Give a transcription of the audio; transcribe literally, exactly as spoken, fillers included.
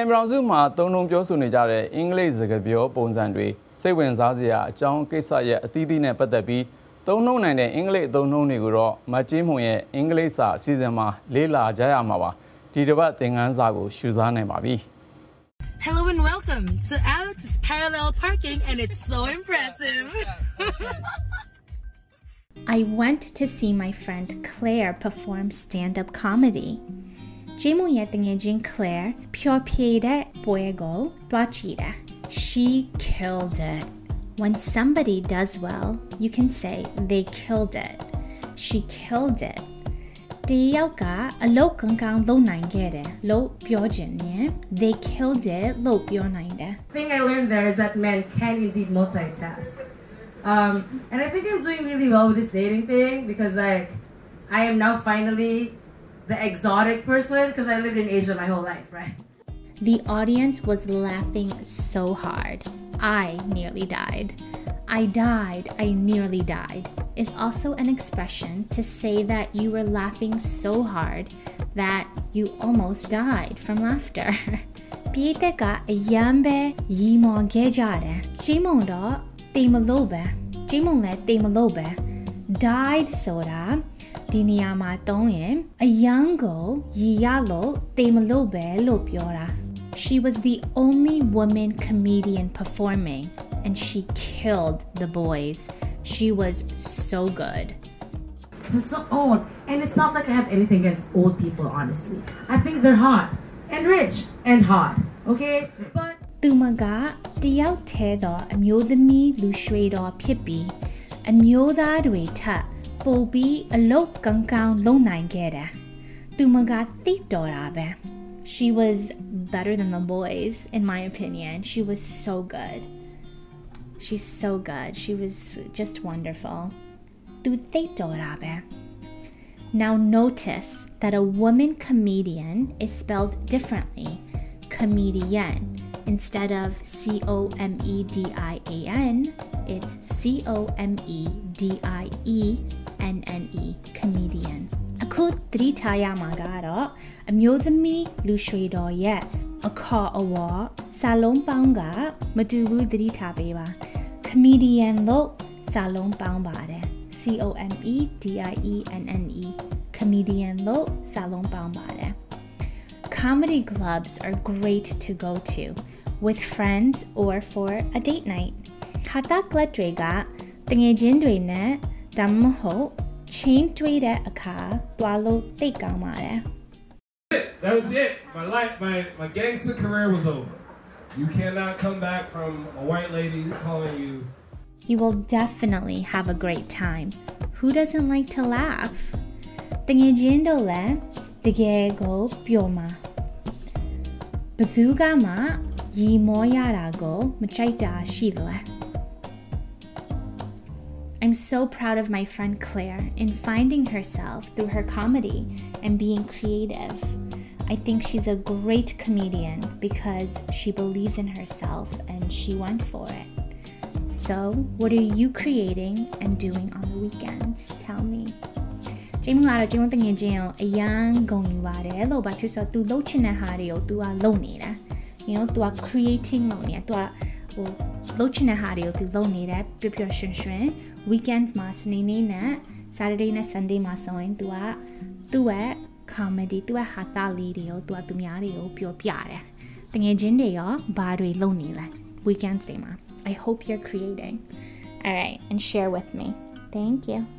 ကန်ပြည်ထောင်စုမှာသုံးလုံးပြောဆိုနေကြတဲ့အင်္ဂလိပ်စကားပြောပုံစံတွေစိတ်ဝင်စားစရာအကြောင်းကိစ္စရဲ့အသီးသီးနဲ့ပတ်သက်ပြီးသုံးနှုန်းနိုင်တဲ့အင်္ဂလိပ်သုံးနှုန်းတွေကိုတော့မကြီးမွန်ရဲ့အင်္ဂလိပ်စာအစီအစဉ်မှာလေ့လာကြရမှာပါဒီတစ်ပတ်သင်ခန်းစာကိုရှုစားနိုင်ပါပြီ Hello and welcome to Alex's Parallel Parking and it's so impressive I went to see my friend Claire perform stand-up comedy Jimmy yet engaging Claire, pure piede, buego, bachida. She killed it. When somebody does well, you can say they killed it. She killed it. Diyoka, a lokankan lo nangere, lo piojin, they killed it, lo pionida. The thing I learned there is that men can indeed multitask. Um, and I think I'm doing really well with this dating thing because, like, I am now finally. The exotic person because I lived in Asia my whole life, right? The audience was laughing so hard. I nearly died. I died, I nearly died is also an expression to say that you were laughing so hard that you almost died from laughter. Pieteka yambe yimon gejare. Jimon do temalobe. Jimon le temalobe. Died soda. Diniyama Toyem, a yango, yalo, temalobe lopiora. She was the only woman comedian performing, and she killed the boys. She was so good. I'm so old, and it's not like I have anything against old people, honestly. I think they're hot, and rich, and hot, okay? But. Tumaga, diao teda, amyodami, lushredo, pippi, amyoda dueta. Be a low kankan low nine getter. Tumaga thitorabe. She was better than the boys, in my opinion. She was so good. She's so good. She was just wonderful. Tu thitorabe. Now notice that a woman comedian is spelled differently. Comedian. Instead of C O M E D I A N, it's C O M E D I E N N E, comedian. Aku tritaya magaro, amyodami lushredo yet, a ka awa, salon panga, madubu dritabeba, comedian lo, salon pambare, C O M E D I E N N E, comedian lo, salon pambare. Comedy clubs are great to go to. With friends or for a date night. Katakla drega, tengejin dwene, damho, chain dwede aka, blalo tekamare. That was it. My life, my, my gangster career was over. You cannot come back from a white lady calling you. You will definitely have a great time. Who doesn't like to laugh? Tengejin dole, degego bioma. Bazugama. I'm so proud of my friend Claire in finding herself through her comedy and being creative. I think she's a great comedian because she believes in herself and she went for it. So, what are you creating and doing on the weekends? Tell me. Jamie Lado, Jamie Lado, Jamie a young going Lado, but you saw two lochina hario, two alone. You know, to a creating lonia, to a lochina hario, to lonita, prepare shun weekends masnina, Saturday and Sunday masoin, to a duet comedy, to a hata lidio, to a tumiario, pure piare. Thingagindio, badwe lonila, weekends dema. I hope you're creating. All right, and share with me. Thank you.